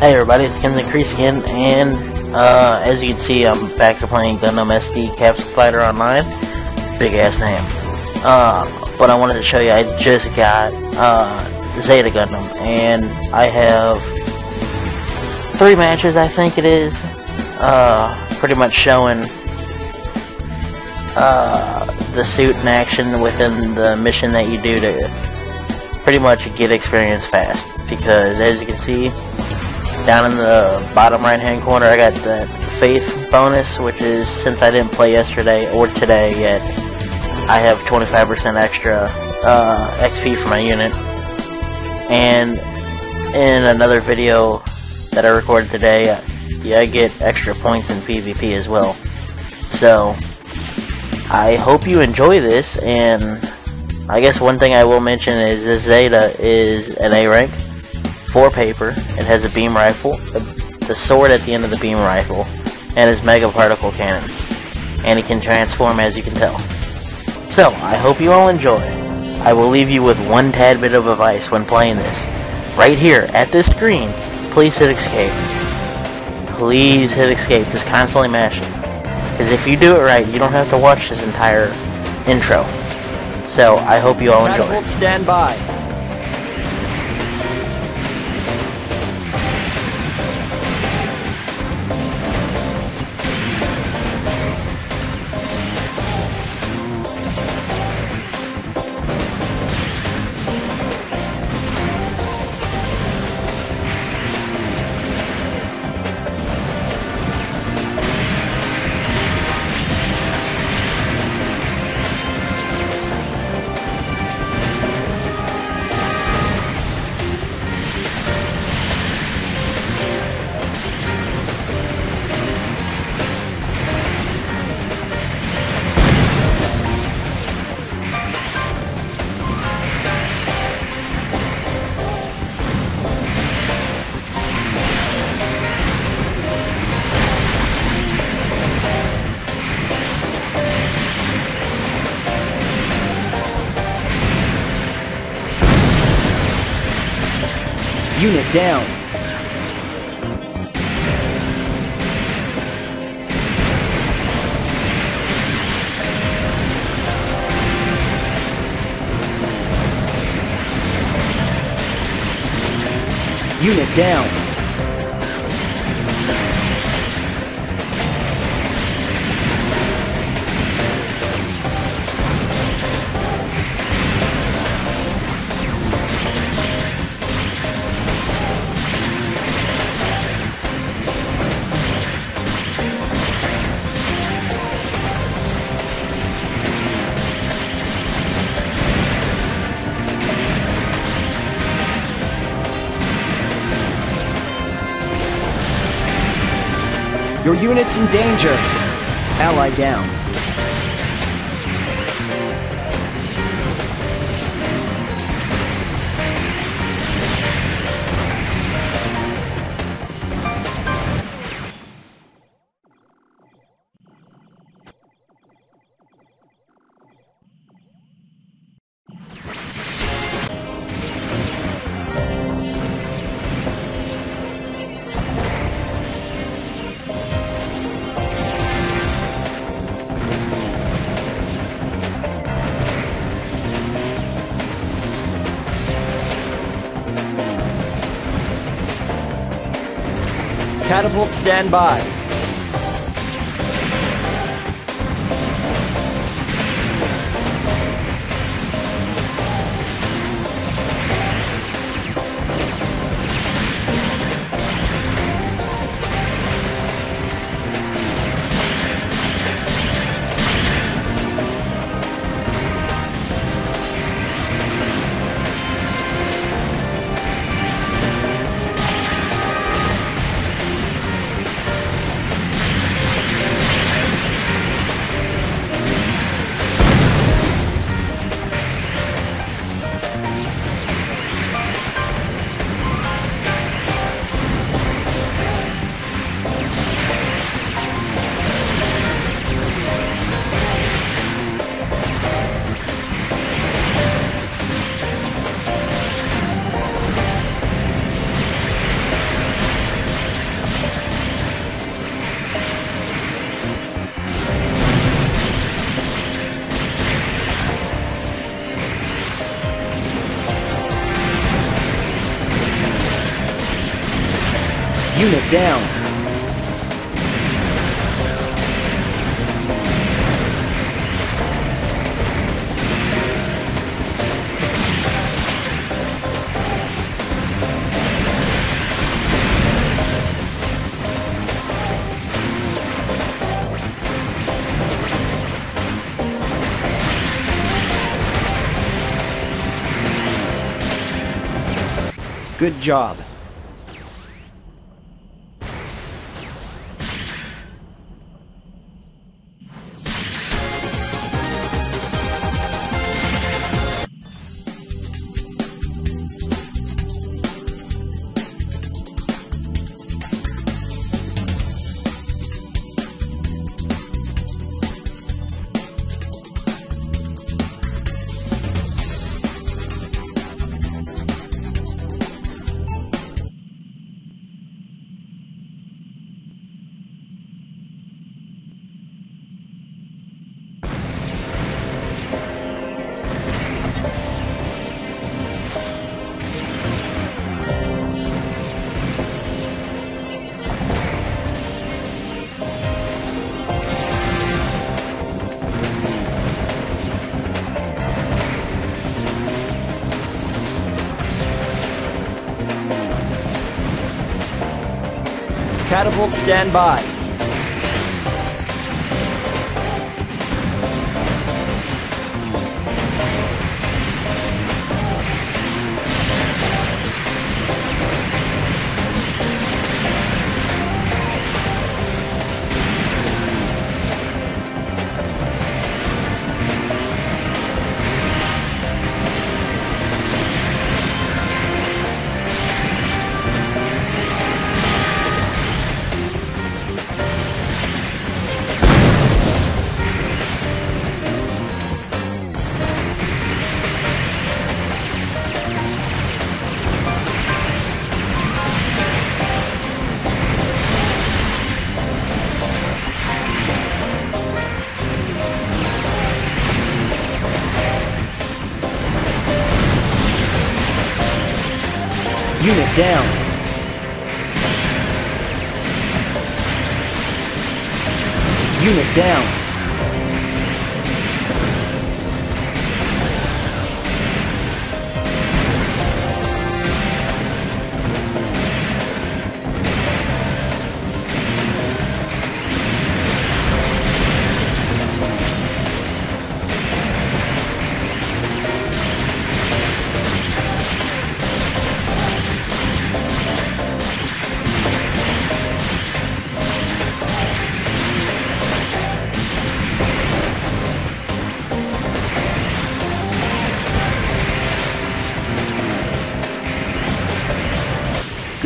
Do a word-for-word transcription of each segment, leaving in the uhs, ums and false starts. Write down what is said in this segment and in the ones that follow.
Hey everybody, it's Kenzen Crese again, and uh, as you can see, I'm back to playing Gundam S D Capsule Fighter Online. Big ass name. Uh, but I wanted to show you, I just got uh, Zeta Gundam, and I have three matches, I think it is, uh, pretty much showing uh, the suit in action within the mission that you do to pretty much get experience fast. Because as you can see, down in the bottom right hand corner, I got the faith bonus, which is since I didn't play yesterday or today yet, I have twenty-five percent extra uh, X P for my unit. And in another video that I recorded today, I, yeah, I get extra points in PvP as well. So I hope you enjoy this, and I guess one thing I will mention is this Zeta is an A rank. Four paper, it has a beam rifle, the sword at the end of the beam rifle, and his mega particle cannon. And it can transform, as you can tell. So, I hope you all enjoy. I will leave you with one tad bit of advice when playing this. Right here, at this screen, please hit escape. Please hit escape, just constantly mash it. Because if you do it right, you don't have to watch this entire intro. So, I hope you all enjoy. Catapult, stand by. Unit down. Unit down. Your unit's in danger. Ally down. Catapult, stand by. Unit down. Good job. Catapult stand by. Unit down. Unit down.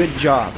Good job.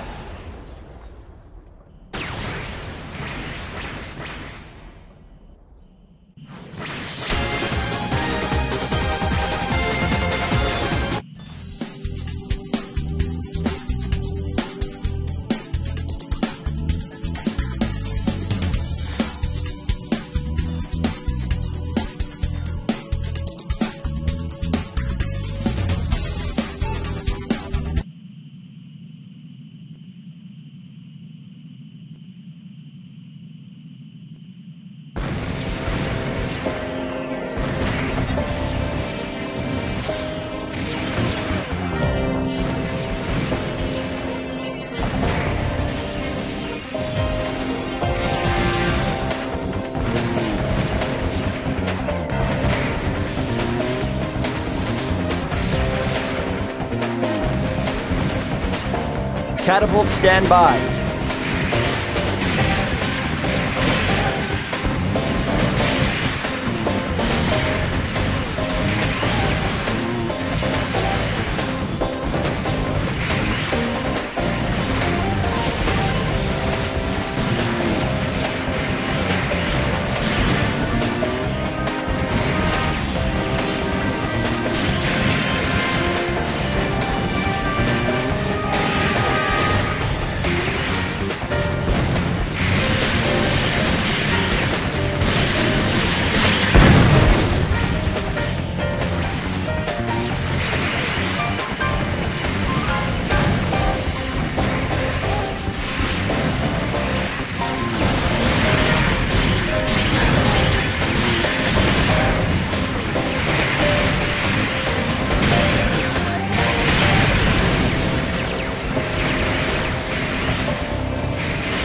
Catapult stand by.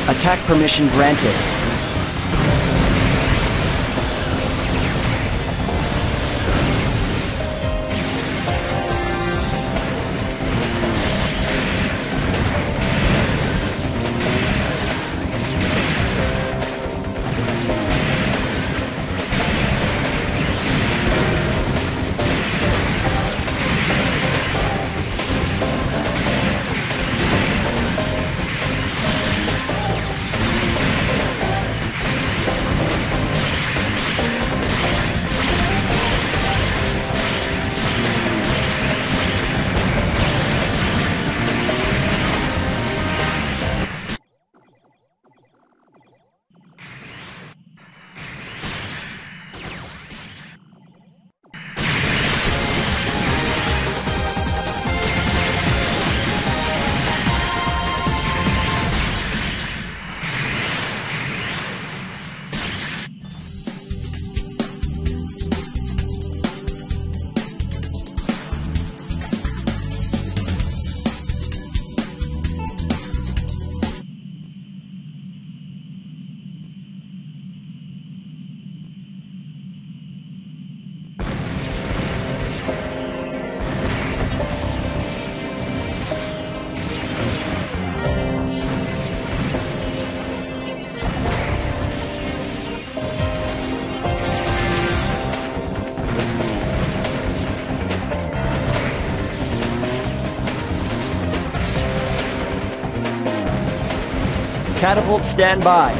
Attack permission granted. Catapult standby.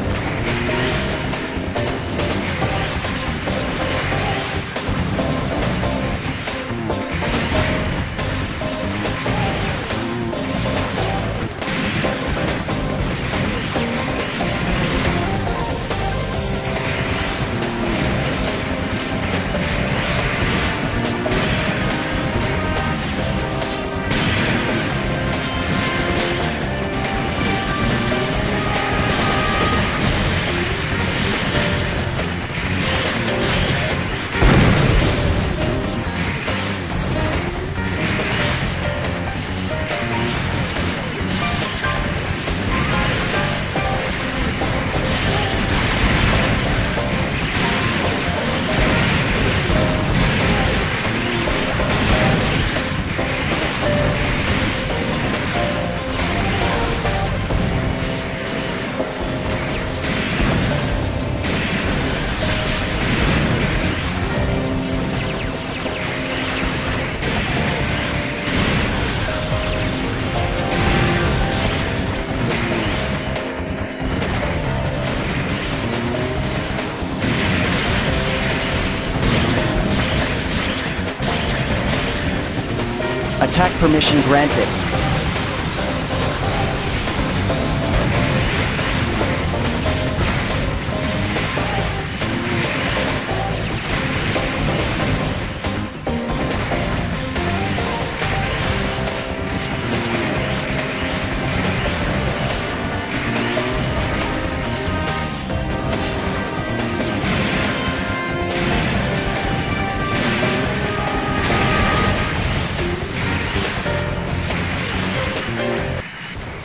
Attack permission granted.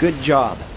Good job.